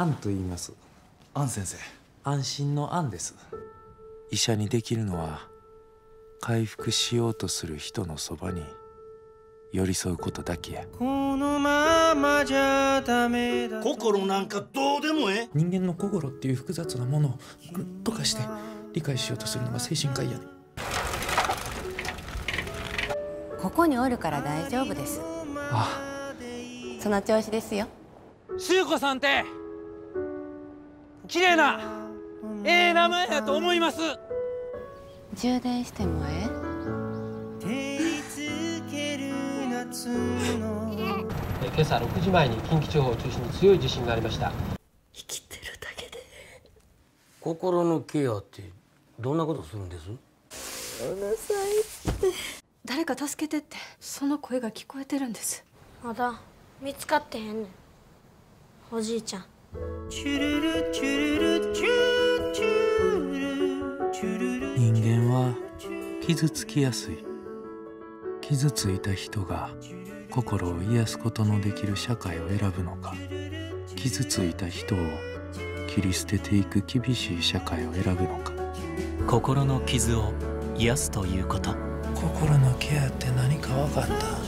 安と言います。安先生。安心の安です。医者にできるのは回復しようとする人のそばに寄り添うことだけや。このままじゃダメだ。心なんかどうでもええ。人間の心っていう複雑なものをなんとかして理解しようとするのが精神科医やね。ここにおるから大丈夫です。ああ、その調子ですよ。周子さんって綺麗なええ名前やと思います。充電してもええ。今朝6時前に近畿地方を中心に強い地震がありました。生きてるだけで。心のケアってどんなことするんです？ごめんなさいって。誰か助けてってその声が聞こえてるんです。まだ見つかってへんねん、おじいちゃん。人間は傷つきやすい。傷ついた人が心を癒すことのできる社会を選ぶのか、傷ついた人を切り捨てていく厳しい社会を選ぶのか。心の傷を癒すということ。心のケアって何か分かった？